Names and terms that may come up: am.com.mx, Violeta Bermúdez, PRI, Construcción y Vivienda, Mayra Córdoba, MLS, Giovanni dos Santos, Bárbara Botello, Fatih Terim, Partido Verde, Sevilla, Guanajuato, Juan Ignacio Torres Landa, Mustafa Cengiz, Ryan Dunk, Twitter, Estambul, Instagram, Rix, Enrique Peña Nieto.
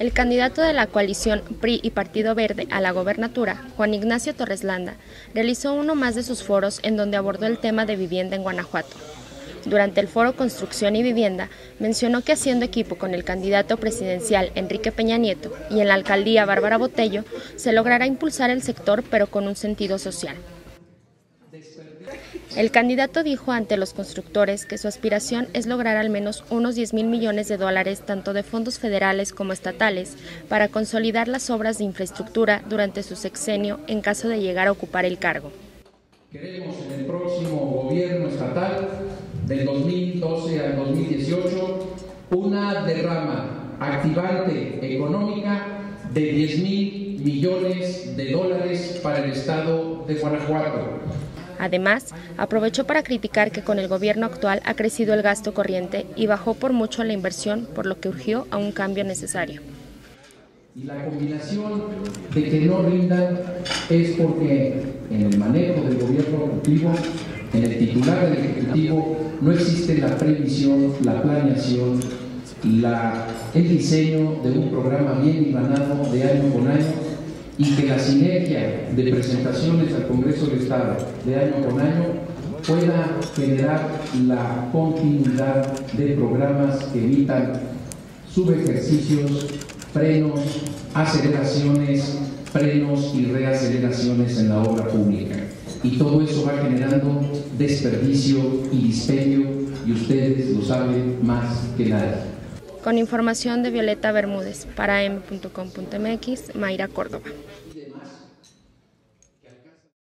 El candidato de la coalición PRI y Partido Verde a la gobernatura, Juan Ignacio Torres Landa, realizó uno más de sus foros en donde abordó el tema de vivienda en Guanajuato. Durante el foro Construcción y Vivienda, mencionó que haciendo equipo con el candidato presidencial Enrique Peña Nieto y en la alcaldía Bárbara Botello, se logrará impulsar el sector, pero con un sentido social. El candidato dijo ante los constructores que su aspiración es lograr al menos unos $10 mil millones tanto de fondos federales como estatales para consolidar las obras de infraestructura durante su sexenio en caso de llegar a ocupar el cargo. Queremos en el próximo gobierno estatal del 2012 al 2018 una derrama activante económica de $10 mil millones para el estado de Guanajuato. Además, aprovechó para criticar que con el gobierno actual ha crecido el gasto corriente y bajó por mucho la inversión, por lo que urgió a un cambio necesario. Y la combinación de que no rindan es porque en el manejo del gobierno ejecutivo, en el titular del ejecutivo, no existe la previsión, la planeación, el diseño de un programa bien hilvanado de año con año, y que la sinergia de presentaciones al Congreso del Estado de año con año pueda generar la continuidad de programas que evitan subejercicios, frenos, aceleraciones, frenos y reaceleraciones en la obra pública. Y todo eso va generando desperdicio y dispendio, y ustedes lo saben más que nadie. Con información de Violeta Bermúdez, para am.com.mx, Mayra Córdoba.